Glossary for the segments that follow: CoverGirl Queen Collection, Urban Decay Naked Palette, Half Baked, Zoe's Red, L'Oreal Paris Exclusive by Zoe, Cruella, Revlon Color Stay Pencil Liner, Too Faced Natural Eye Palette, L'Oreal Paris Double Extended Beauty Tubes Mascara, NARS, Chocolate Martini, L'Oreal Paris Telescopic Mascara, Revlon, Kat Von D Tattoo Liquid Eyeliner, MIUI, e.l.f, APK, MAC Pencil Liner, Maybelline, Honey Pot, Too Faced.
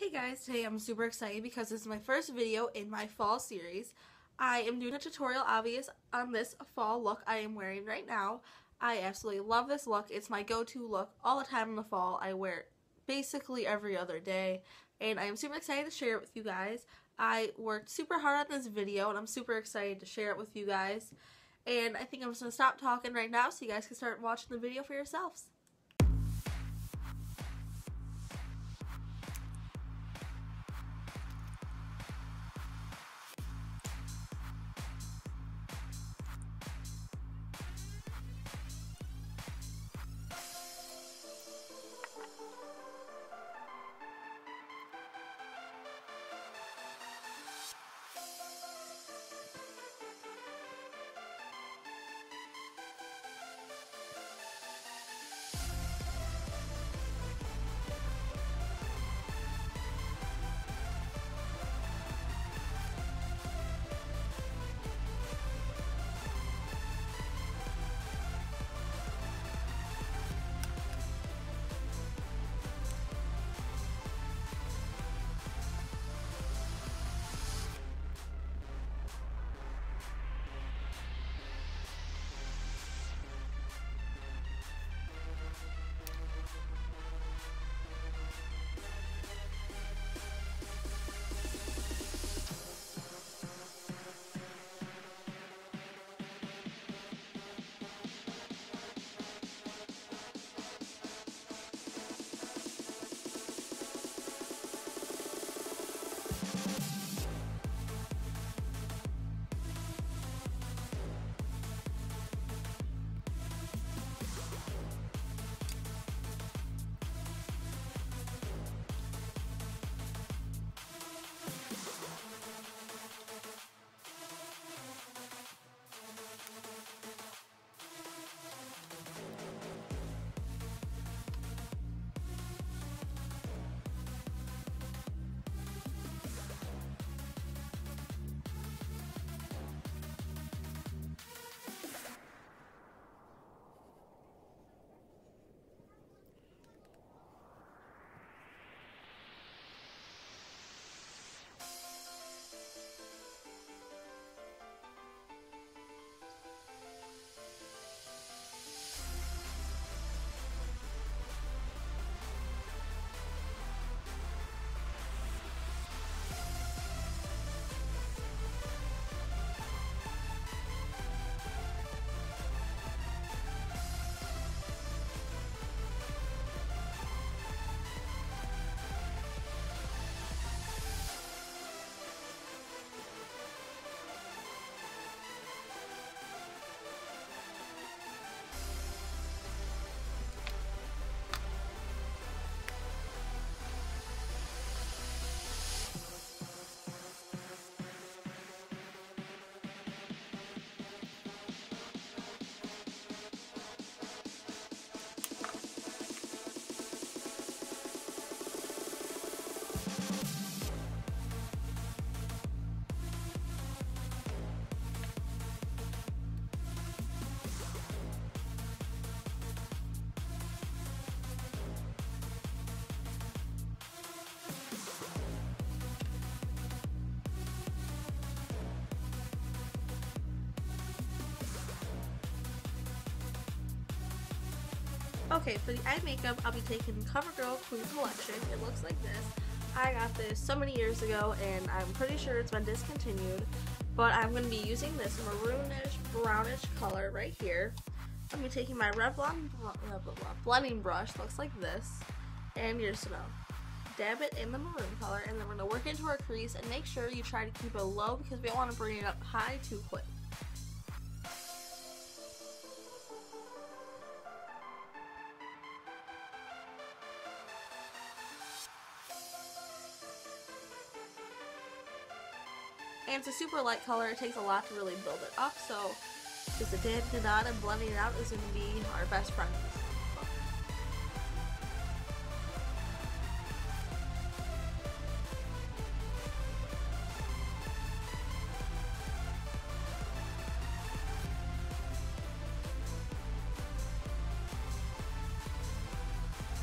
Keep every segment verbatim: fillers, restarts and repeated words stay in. Hey guys, today I'm super excited because this is my first video in my fall series. I am doing a tutorial obvious on this fall look I am wearing right now. I absolutely love this look. It's my go-to look all the time in the fall. I wear it basically every other day and I am super excited to share it with you guys. I worked super hard on this video and I'm super excited to share it with you guys. And I think I'm just going to stop talking right now so you guys can start watching the video for yourselves. Okay, for the eye makeup, I'll be taking CoverGirl Queen Collection. It looks like this. I got this so many years ago, and I'm pretty sure it's been discontinued. But I'm going to be using this maroonish, brownish color right here. I'm going to be taking my Revlon bl blah, blah, blah, blending brush, looks like this. And you're just going to dab it in the maroon color, and then we're going to work into our crease, and make sure you try to keep it low because we don't want to bring it up high too quick. And it's a super light color, it takes a lot to really build it up, so just a dab it on and blending it out is going to be our best friend.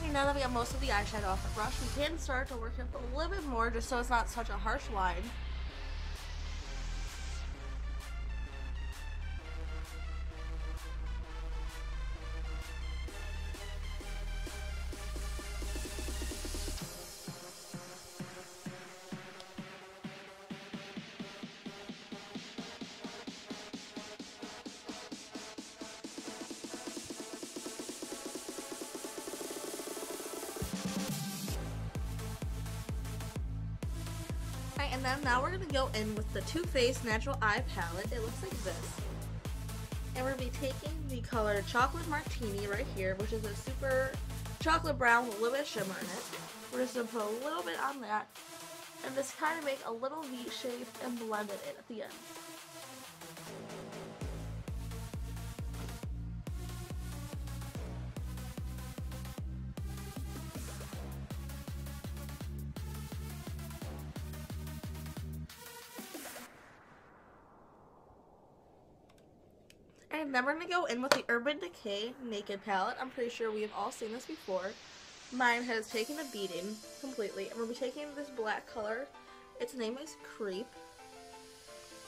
And now that we got most of the eyeshadow off the brush, we can start to work it up a little bit more just so it's not such a harsh line. And then now we're going to go in with the Too Faced Natural Eye Palette. It looks like this. And we're going to be taking the color Chocolate Martini right here, which is a super chocolate brown with a little bit of shimmer in it. We're just going to put a little bit on that and just kind of make a little V shape and blend it in at the end. And then we're going to go in with the Urban Decay Naked Palette. I'm pretty sure we have all seen this before. Mine has taken a beating completely. And we'll be taking this black color. Its name is Creep.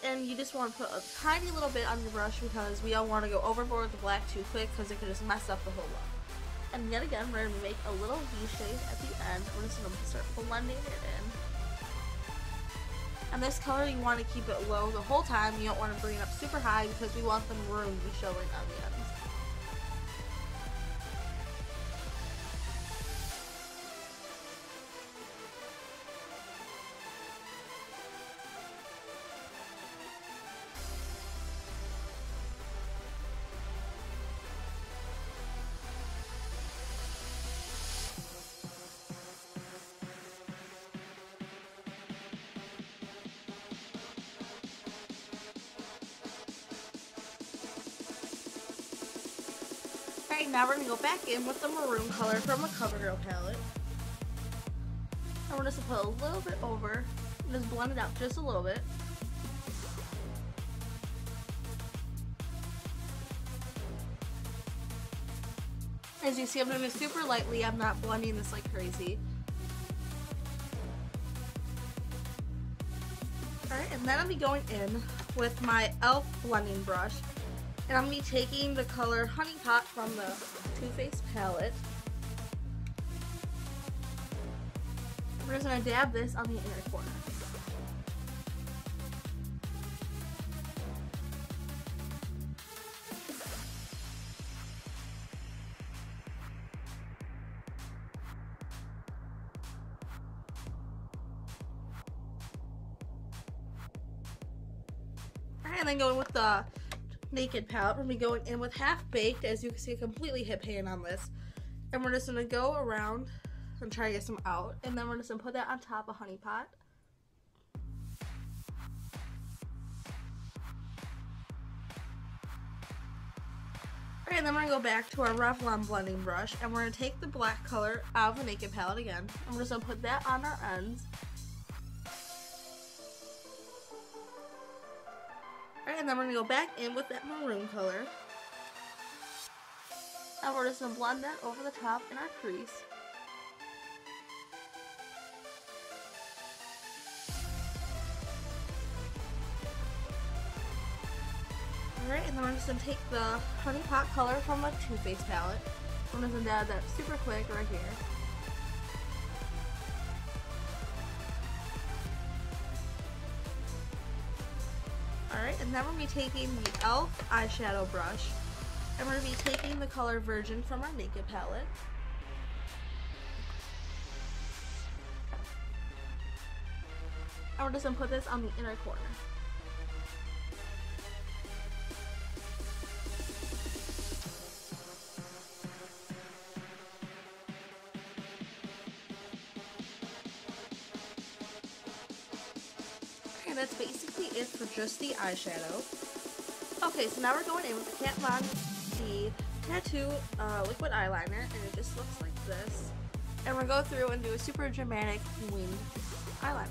And you just want to put a tiny little bit on your brush because we don't want to go overboard with the black too quick because it could just mess up the whole look. And yet again, we're going to make a little V shape at the end. We're just going to start blending it in. And this color, you want to keep it low the whole time. You don't want to bring it up super high because we want the maroon to be showing on the ends. Alright, now we're going to go back in with the maroon color from the CoverGirl palette. And we're just going to put a little bit over and just blend it out just a little bit. As you see, I'm doing it super lightly. I'm not blending this like crazy. Alright, and then I'll be going in with my e l f blending brush. And I'm going to be taking the color Honey Pot from the Too Faced palette. We're just going to dab this on the inner corner. Alright, and then going with the Naked palette, we're going to be going in with Half Baked. As you can see, I completely hit pan on this, and we're just going to go around and try to get some out, and then we're just going to put that on top of Honey Pot. Alright, then we're going to go back to our Revlon blending brush, and we're going to take the black color out of the Naked palette again, and we're just going to put that on our ends. And then we're going to go back in with that maroon color. And we're just going to blend that over the top in our crease. Alright, and then we're just going to take the Honey Pot color from a Too Faced palette. I'm just going to add that super quick right here. Alright, and then we're going to be taking the e l f eyeshadow brush, and we're going to be taking the color Virgin from our Naked palette. And we're just going to put this on the inner corner. That's basically it for just the eyeshadow. Okay, so now we're going in with the Kat Von D Tattoo uh, Liquid Eyeliner, and it just looks like this. And we're going to go through and do a super dramatic winged eyeliner.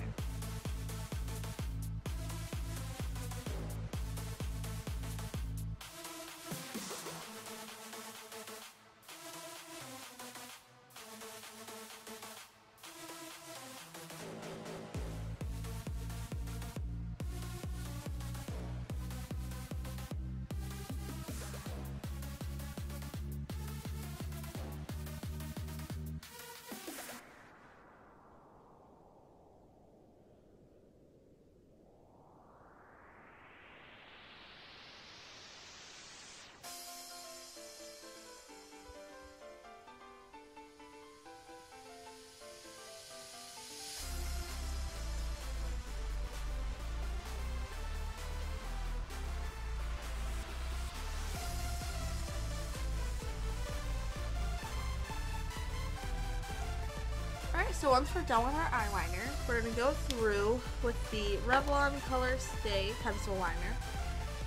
So once we're done with our eyeliner, we're going to go through with the Revlon Color Stay Pencil Liner.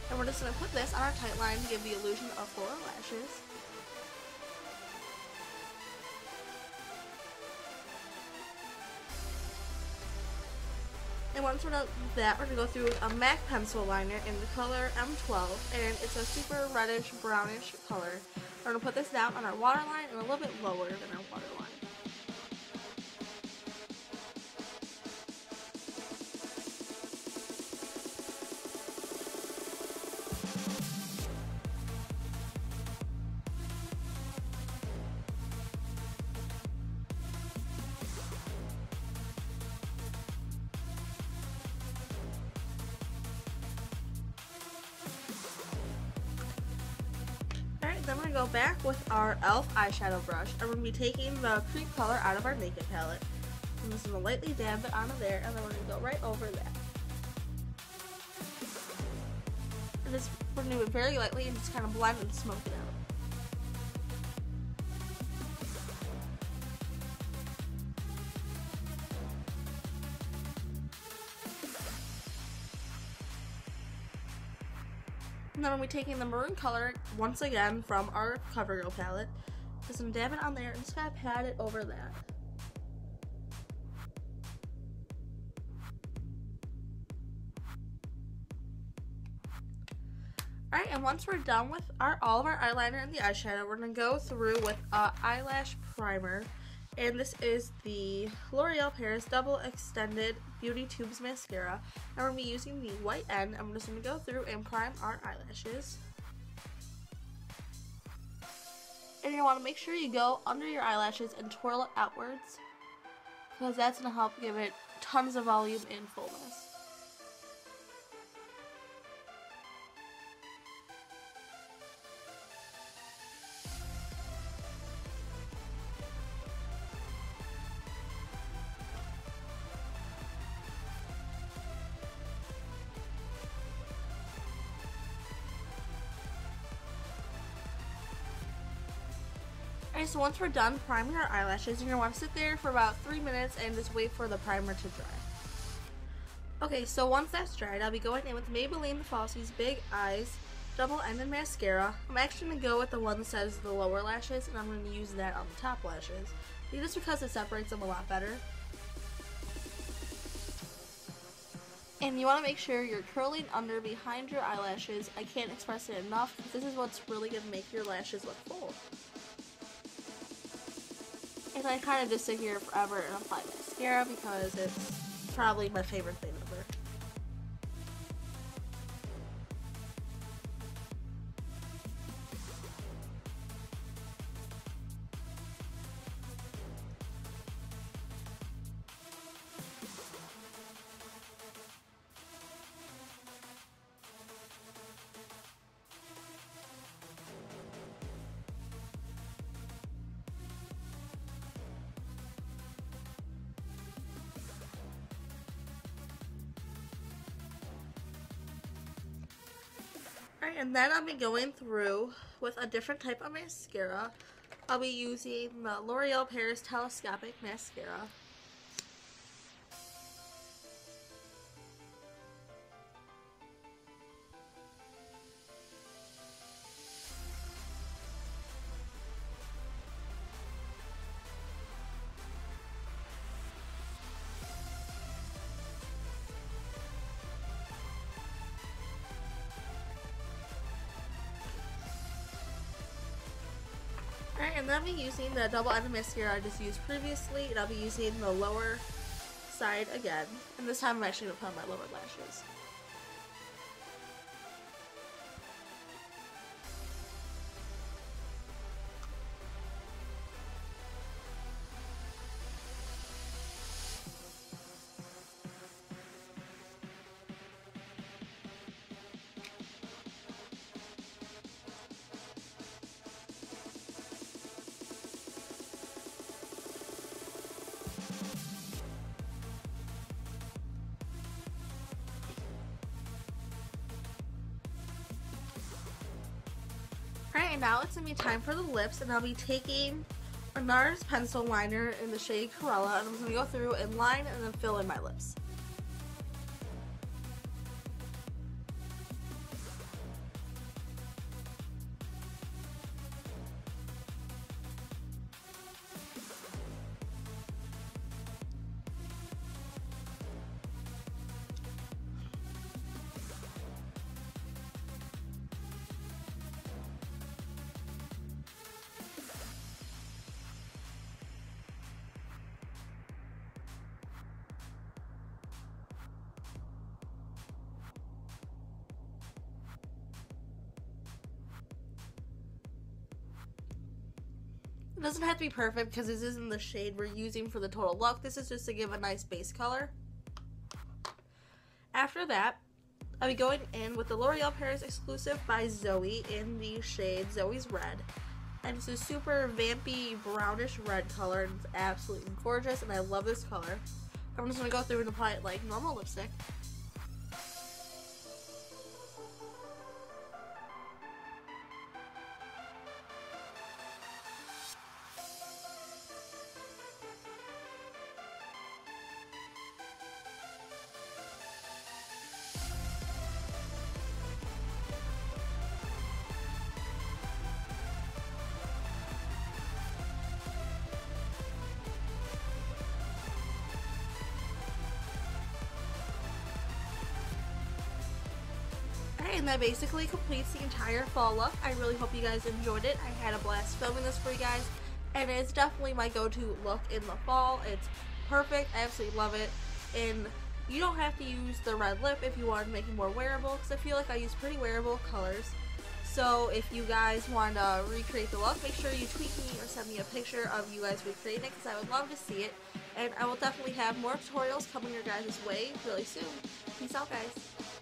And we're just going to put this on our tight line to give the illusion of fuller lashes. And once we're done with that, we're going to go through with a MAC Pencil Liner in the color M twelve. And it's a super reddish, brownish color. We're going to put this down on our waterline and a little bit lower than our waterline. Then we're going to go back with our e l f eyeshadow brush, and we're going to be taking the cream color out of our Naked palette. I'm just going to lightly dab it onto there, and then we're going to go right over that. And this, we're going to do it very lightly and just kind of blend and smoke it out. And then we'll be taking the maroon color once again from our CoverGirl palette. Just gonna dab it on there and just kind of pat it over that. Alright, and once we're done with our all of our eyeliner and the eyeshadow, we're gonna go through with an eyelash primer. And this is the L'Oreal Paris Double Extended Beauty Tubes Mascara. And we're going to be using the white end. I'm just going to go through and prime our eyelashes. And you want to make sure you go under your eyelashes and twirl it outwards, because that's going to help give it tons of volume and fullness. So once we're done priming our eyelashes, you're going to want to sit there for about three minutes and just wait for the primer to dry. Okay, so once that's dried, I'll be going in with Maybelline Falsies Big Eyes Double Ended Mascara. I'm actually going to go with the one that says the lower lashes, and I'm going to use that on the top lashes, just because it separates them a lot better. And you want to make sure you're curling under behind your eyelashes. I can't express it enough. This is what's really going to make your lashes look full. And I kind of just sit here forever and apply mascara because it's probably my favorite thing ever. Alright, and then I'll be going through with a different type of mascara. I'll be using the L'Oreal Paris Telescopic Mascara. Alright, and then I'll be using the double-ended mascara I just used previously, and I'll be using the lower side again. And this time I'm actually going to put on my lower lashes. Alright, and now it's going to be time for the lips, and I'll be taking a NARS pencil liner in the shade Cruella, and I'm just going to go through and line and then fill in my lips. It doesn't have to be perfect because this isn't the shade we're using for the total look. This is just to give a nice base color. After that, I'll be going in with the L'Oreal Paris Exclusive by Zoe in the shade Zoe's Red. And it's a super vampy brownish red color. And it's absolutely gorgeous and I love this color. I'm just going to go through and apply it like normal lipstick. And that basically completes the entire fall look. I really hope you guys enjoyed it. I had a blast filming this for you guys, and it's definitely my go-to look in the fall. It's perfect. I absolutely love it. And you don't have to use the red lip if you want to make it more wearable, because I feel like I use pretty wearable colors. So if you guys want to recreate the look, make sure you tweet me or send me a picture of you guys recreating it, because I would love to see it. And I will definitely have more tutorials coming your guys' way really soon. Peace out, guys.